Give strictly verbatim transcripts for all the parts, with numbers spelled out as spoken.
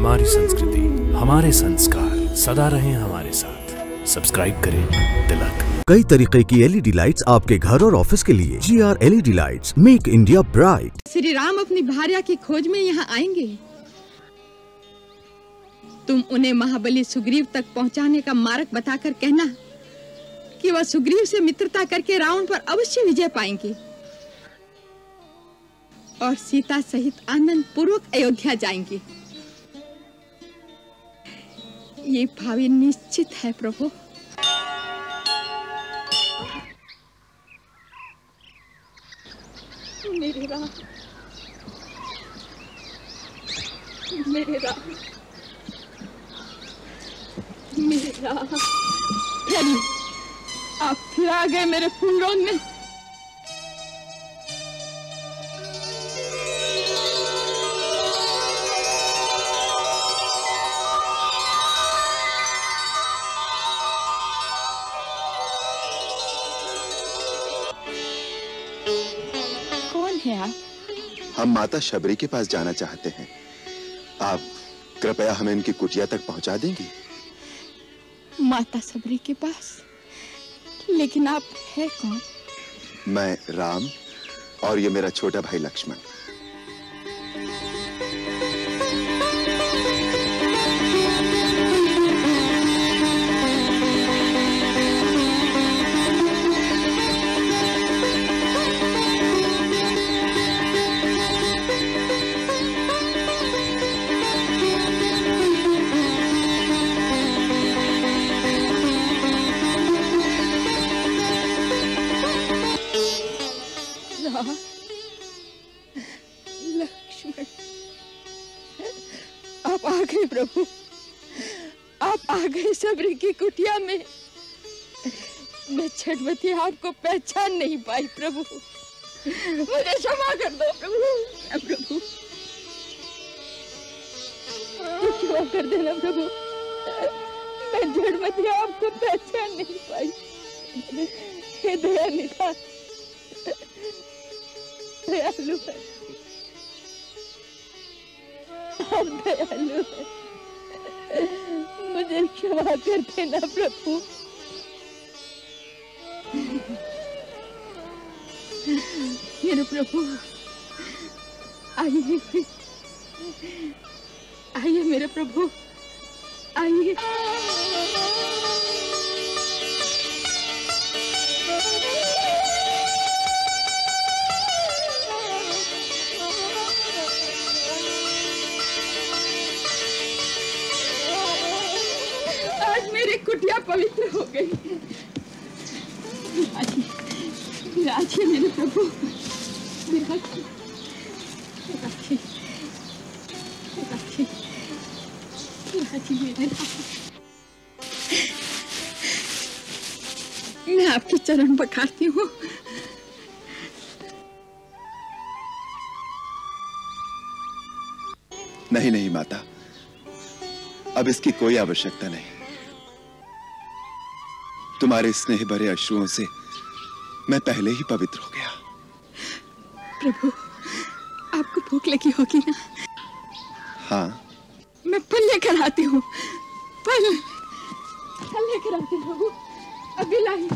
हमारी संस्कृति, हमारे संस्कार सदा रहें हमारे साथ। सब्सक्राइब करें तिलक। कई तरीके की एलईडी लाइट्स आपके घर और ऑफिस के लिए। G R LED lights, make India bright. Shri Ram अपनी भार्या की खोज में यहाँ आएंगे। तुम उन्हें महाबली सुग्रीव तक पहुँचाने का मार्ग बताकर कहना कि वह सुग्रीव से मित्रता करके रावण पर अवश्य विजय पाएंगे और सीता सहित आनंद पूर्वक अयोध्या जाएंगे। ये भावी निश्चित है प्रभु। मेरे राम, मेरे राम, मेरे राम, आप फिर आ गए मेरे फूलों में। हम माता शबरी के पास जाना चाहते हैं। आप कृपया हमें इनकी कुटिया तक पहुंचा देंगी? माता शबरी के पास? लेकिन आप है कौन? मैं राम और ये मेरा छोटा भाई लक्ष्मण। प्रभु, आप आ गए शबरी की कुटिया में। मैं छठवती आपको पहचान नहीं पाई प्रभु, मुझे क्षमा कर दो प्रभु। प्रभु क्षमा कर देना प्रभु, मैं छठवती आपको पहचान नहीं पाई। हे दया निधान, दयालु है, आप दयालु है, मुझे क्षमा कर देना प्रभु। मेरे प्रभु, आइए आइए मेरे प्रभु, आइए। कुटिया पवित्र हो गई। राखी मेरे प्रभु, राखी राखी राखी राखी मेरे प्रभु। मैं आपके चरण पखारती हूँ। नहीं नहीं माता, अब इसकी कोई आवश्यकता नहीं। तुम्हारे स्नेह भरे अश्रुओं से मैं पहले ही पवित्र हो गया। प्रभु, आपको भूख लगी होगी ना? हाँ। मैं फल लेकर आती हूँ, फल फल लेकर आती हूँ, अभी लाई।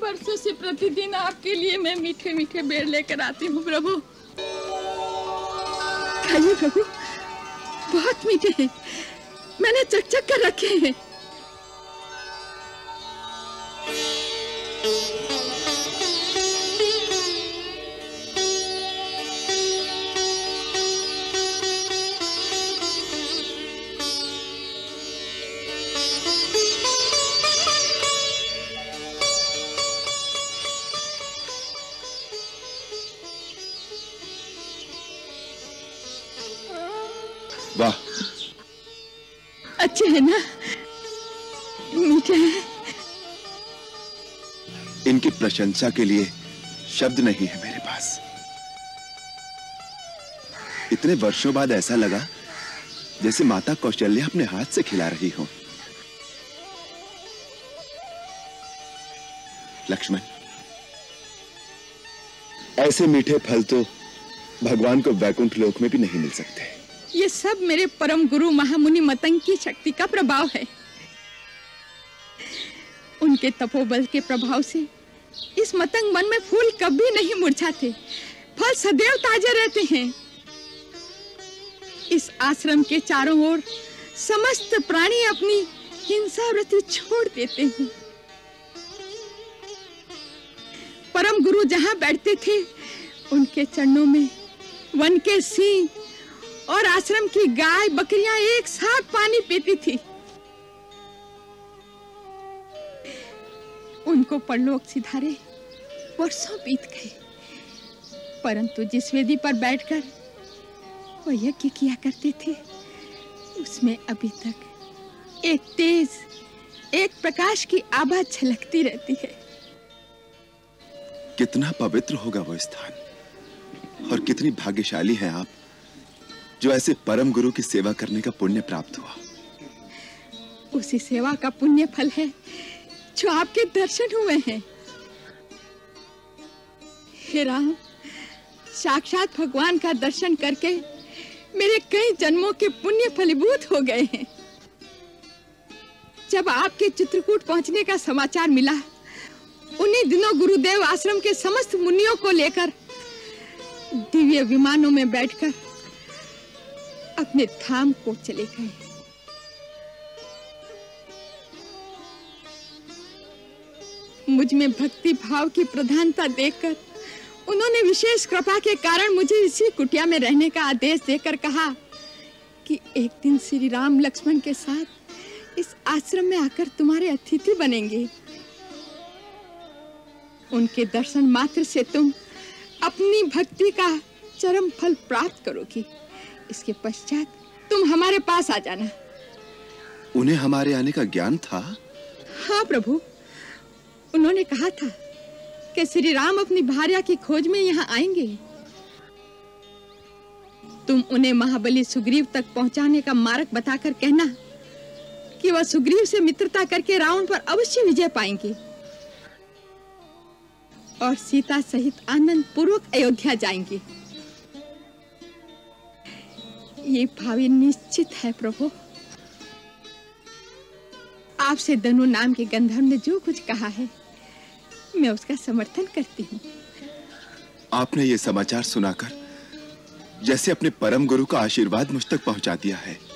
बरसों से प्रतिदिन आपके लिए मैं मीठे मीठे बेर लेकर आती हूँ प्रभु। खाइए प्रभु, बहुत मीठे हैं, मैंने चकचक कर रखे हैं। वाह, अच्छे है ना, मीठे है। इनकी प्रशंसा के लिए शब्द नहीं है मेरे पास। इतने वर्षों बाद ऐसा लगा जैसे माता कौशल्या अपने हाथ से खिला रही हो। लक्ष्मण, ऐसे मीठे फल तो भगवान को वैकुंठ लोक में भी नहीं मिल सकते। ये सब मेरे परम गुरु महामुनि मतंग की शक्ति का प्रभाव है। उनके तपोबल के प्रभाव से इस मतंग मन में फूल कभी नहीं मुरझाते, फल सदैव ताजे रहते हैं। इस आश्रम के चारों ओर समस्त प्राणी अपनी हिंसा वृत्ति छोड़ देते हैं। परम गुरु जहां बैठते थे उनके चरणों में वन के सिंह और आश्रम की गाय बकरियां एक साथ पानी पीती थी। उनको परलोक सिधारे वर्षों बीत गए, परंतु जिस वेदी पर बैठकर वो यज्ञ किया करते थे उसमें अभी तक एक तेज, एक प्रकाश की आभा झलकती रहती है। कितना पवित्र होगा वो स्थान, और कितनी भाग्यशाली हैं आप जो ऐसे परम गुरु की सेवा करने का पुण्य प्राप्त हुआ। उसी सेवा का पुण्य फल है जो आपके दर्शन हुए हैं। हे राम, साक्षात भगवान का दर्शन करके मेरे कई जन्मों के पुण्य फलीभूत हो गए हैं। जब आपके चित्रकूट पहुंचने का समाचार मिला, उन्हीं दिनों गुरुदेव आश्रम के समस्त मुनियों को लेकर दिव्य विमानों में बैठकर अपने धाम को चले गए। मुझ में भक्ति भाव की प्रधानता देखकर उन्होंने विशेष कृपा के कारण मुझे इसी कुटिया में रहने का आदेश देकर कहा कि एक दिन श्री राम लक्ष्मण के साथ इस आश्रम में आकर तुम्हारे अतिथि बनेंगे। उनके दर्शन मात्र से तुम अपनी भक्ति का चरम फल प्राप्त करोगी। इसके पश्चात तुम हमारे पास आ जाना। उन्हें हमारे आने का ज्ञान था? हाँ प्रभु, उन्होंने कहा था कि श्री राम अपनी भार्या की खोज में यहाँ आएंगे। तुम उन्हें महाबली सुग्रीव तक पहुँचाने का मार्ग बताकर कहना कि वह सुग्रीव से मित्रता करके रावण पर अवश्य विजय पाएंगे और सीता सहित आनंद पूर्वक अयोध्या जाएंगे। ये भावी निश्चित है प्रभु। आपसे दनु नाम के गंधर्व ने जो कुछ कहा है मैं उसका समर्थन करती हूँ। आपने ये समाचार सुनाकर जैसे अपने परम गुरु का आशीर्वाद मुझ तक पहुँचा दिया है।